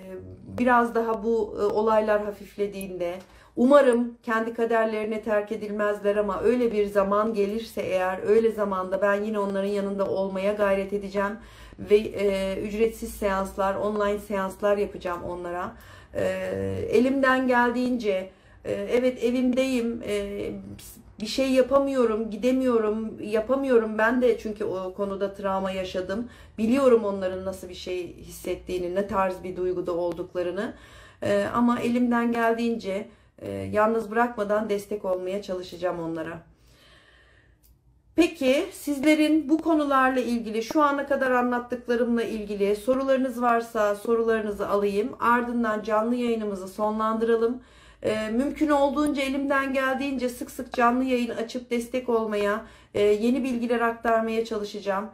biraz daha bu e, olaylar hafiflediğinde. Umarım kendi kaderlerine terk edilmezler ama öyle bir zaman gelirse eğer, öyle zamanda ben yine onların yanında olmaya gayret edeceğim ve e, ücretsiz seanslar, online seanslar yapacağım onlara. E, elimden geldiğince e, evet evimdeyim, e, bir şey yapamıyorum, gidemiyorum, yapamıyorum. Ben de çünkü o konuda travma yaşadım. Biliyorum onların nasıl bir şey hissettiğini, ne tarz bir duyguda olduklarını e, ama elimden geldiğince yalnız bırakmadan destek olmaya çalışacağım onlara. Peki sizlerin bu konularla ilgili, şu ana kadar anlattıklarımla ilgili sorularınız varsa sorularınızı alayım. Ardından canlı yayınımızı sonlandıralım. Mümkün olduğunca, elimden geldiğince sık sık canlı yayın açıp destek olmaya, yeni bilgiler aktarmaya çalışacağım.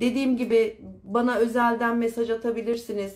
Dediğim gibi bana özelden mesaj atabilirsiniz.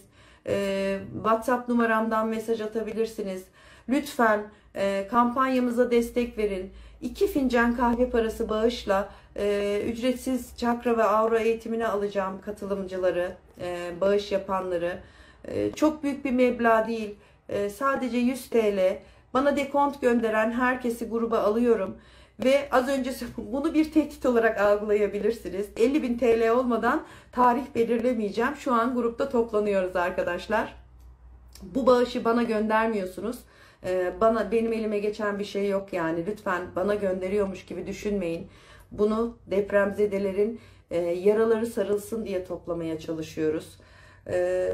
WhatsApp numaramdan mesaj atabilirsiniz. Lütfen e, kampanyamıza destek verin. İki fincan kahve parası bağışla e, ücretsiz çakra ve aura eğitimine alacağım katılımcıları, e, bağış yapanları. E, çok büyük bir meblağ değil. E, sadece yüz T L. Bana dekont gönderen herkesi gruba alıyorum. Ve az önce bunu bir tehdit olarak algılayabilirsiniz. elli bin T L olmadan tarih belirlemeyeceğim. Şu an grupta toplanıyoruz arkadaşlar. Bu bağışı bana göndermiyorsunuz. Ee, bana, benim elime geçen bir şey yok yani. Lütfen bana gönderiyormuş gibi düşünmeyin. Bunu depremzedelerin e, yaraları sarılsın diye toplamaya çalışıyoruz. Ee,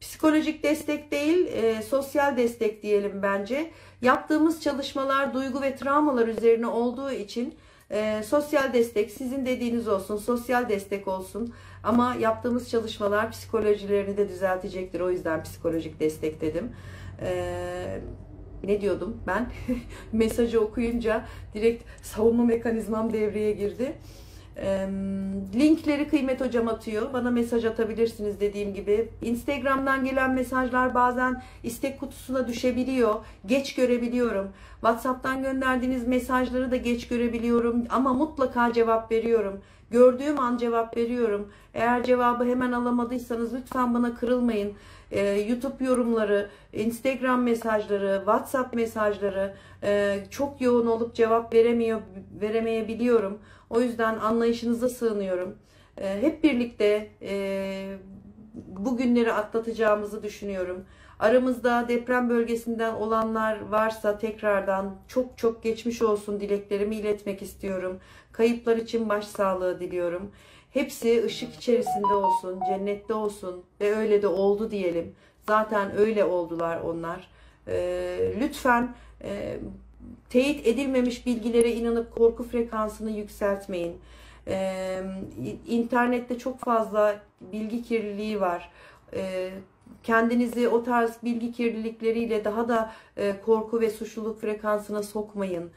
Psikolojik destek değil, e, sosyal destek diyelim bence. Yaptığımız çalışmalar duygu ve travmalar üzerine olduğu için e, sosyal destek, sizin dediğiniz olsun, sosyal destek olsun. Ama yaptığımız çalışmalar psikolojilerini de düzeltecektir. O yüzden psikolojik destek dedim. E, ne diyordum ben? Mesajı okuyunca direkt savunma mekanizmam devreye girdi. Linkleri Kıymet Hocam atıyor. Bana mesaj atabilirsiniz dediğim gibi. Instagram'dan gelen mesajlar bazen istek kutusuna düşebiliyor. Geç görebiliyorum. WhatsApp'tan gönderdiğiniz mesajları da geç görebiliyorum. Ama mutlaka cevap veriyorum. Gördüğüm an cevap veriyorum. Eğer cevabı hemen alamadıysanız lütfen bana kırılmayın. Ee, YouTube yorumları, Instagram mesajları, WhatsApp mesajları e, çok yoğun olup cevap veremiyor, veremeyebiliyorum. O yüzden anlayışınıza sığınıyorum. E, hep birlikte e, bu günleri atlatacağımızı düşünüyorum. Aramızda deprem bölgesinden olanlar varsa tekrardan çok çok geçmiş olsun dileklerimi iletmek istiyorum. Kayıplar için başsağlığı diliyorum. Hepsi ışık içerisinde olsun, cennette olsun ve öyle de oldu diyelim. Zaten öyle oldular onlar. Ee, lütfen e, teyit edilmemiş bilgilere inanıp korku frekansını yükseltmeyin. Ee, internette çok fazla bilgi kirliliği var. Ee, Kendinizi o tarz bilgi kirlilikleriyle daha da korku ve suçluluk frekansına sokmayın.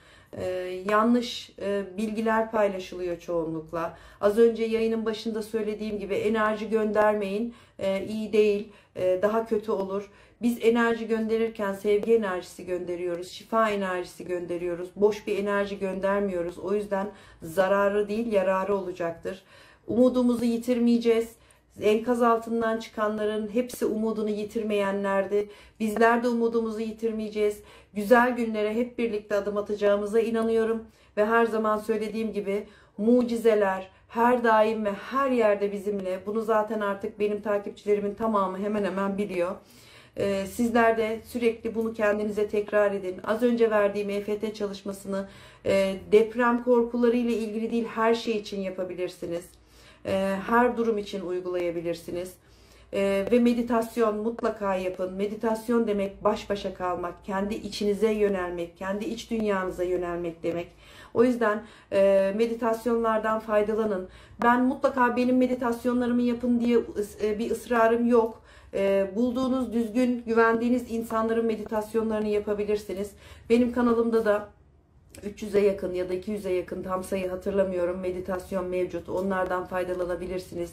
Yanlış bilgiler paylaşılıyor çoğunlukla. Az önce yayının başında söylediğim gibi enerji göndermeyin. İyi değil, daha kötü olur. Biz enerji gönderirken sevgi enerjisi gönderiyoruz, şifa enerjisi gönderiyoruz. Boş bir enerji göndermiyoruz. O yüzden zararı değil, yararı olacaktır. Umudumuzu yitirmeyeceğiz. Enkaz altından çıkanların hepsi umudunu yitirmeyenlerdi. Bizler de umudumuzu yitirmeyeceğiz. Güzel günlere hep birlikte adım atacağımıza inanıyorum. Ve her zaman söylediğim gibi mucizeler her daim ve her yerde bizimle. Bunu zaten artık benim takipçilerimin tamamı hemen hemen biliyor. Ee, sizler de sürekli bunu kendinize tekrar edin. Az önce verdiğim E F T çalışmasını e, deprem korkularıyla ilgili değil her şey için yapabilirsiniz. Her durum için uygulayabilirsiniz. Ve meditasyon mutlaka yapın. Meditasyon demek baş başa kalmak, kendi içinize yönelmek, kendi iç dünyanıza yönelmek demek. O yüzden meditasyonlardan faydalanın. Ben mutlaka benim meditasyonlarımı yapın diye bir ısrarım yok. Bulduğunuz, düzgün, güvendiğiniz insanların meditasyonlarını yapabilirsiniz. Benim kanalımda da üç yüze yakın ya da iki yüze yakın, tam sayı hatırlamıyorum, meditasyon mevcut. Onlardan faydalanabilirsiniz.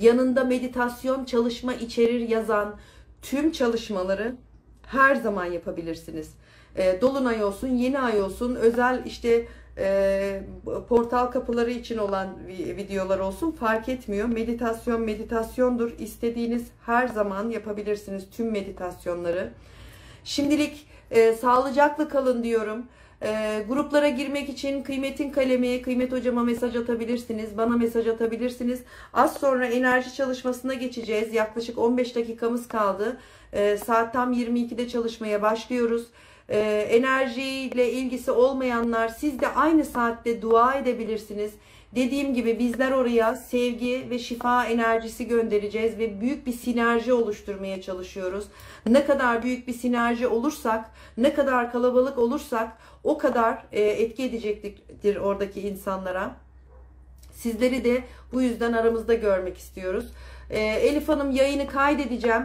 Yanında meditasyon çalışma içerir yazan tüm çalışmaları her zaman yapabilirsiniz. E, Dolunay olsun, yeni ay olsun, özel işte e, portal kapıları için olan videolar olsun, fark etmiyor. Meditasyon meditasyondur. İstediğiniz her zaman yapabilirsiniz tüm meditasyonları. Şimdilik e, sağlıcakla kalın diyorum. E, gruplara girmek için Kıymet'in kalemi, Kıymet hocama mesaj atabilirsiniz, bana mesaj atabilirsiniz. Az sonra enerji çalışmasına geçeceğiz. Yaklaşık on beş dakikamız kaldı. E, saat tam yirmi ikide çalışmaya başlıyoruz. E, enerjiyle ilgisi olmayanlar, siz de aynı saatte dua edebilirsiniz. Dediğim gibi bizler oraya sevgi ve şifa enerjisi göndereceğiz ve büyük bir sinerji oluşturmaya çalışıyoruz. Ne kadar büyük bir sinerji olursak, ne kadar kalabalık olursak o kadar etki edecektir oradaki insanlara. Sizleri de bu yüzden aramızda görmek istiyoruz. Elif Hanım, yayını kaydedeceğim.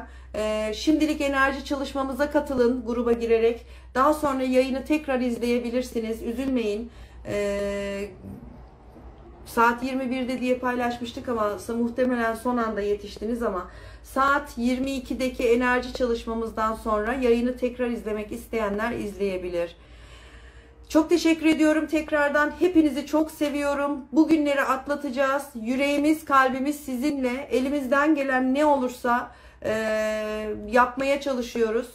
Şimdilik enerji çalışmamıza katılın gruba girerek. Daha sonra yayını tekrar izleyebilirsiniz. Üzülmeyin. Saat yirmi birde diye paylaşmıştık ama muhtemelen son anda yetiştiniz, ama saat yirmi ikideki enerji çalışmamızdan sonra yayını tekrar izlemek isteyenler izleyebilir. Çok teşekkür ediyorum tekrardan. Hepinizi çok seviyorum. Bugünleri atlatacağız. Yüreğimiz, kalbimiz sizinle. Elimizden gelen ne olursa e, yapmaya çalışıyoruz.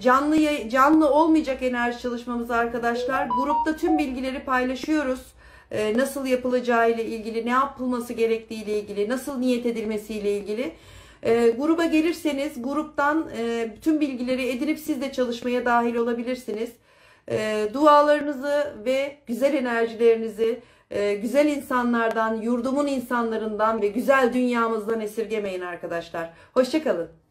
Canlı, canlı olmayacak enerji çalışmamız arkadaşlar. Grupta tüm bilgileri paylaşıyoruz. Nasıl yapılacağı ile ilgili, ne yapılması gerektiği ile ilgili, nasıl niyet edilmesi ile ilgili. E, gruba gelirseniz gruptan e, tüm bilgileri edinip siz de çalışmaya dahil olabilirsiniz. E, dualarınızı ve güzel enerjilerinizi e, güzel insanlardan, yurdumun insanlarından ve güzel dünyamızdan esirgemeyin arkadaşlar. Hoşça kalın.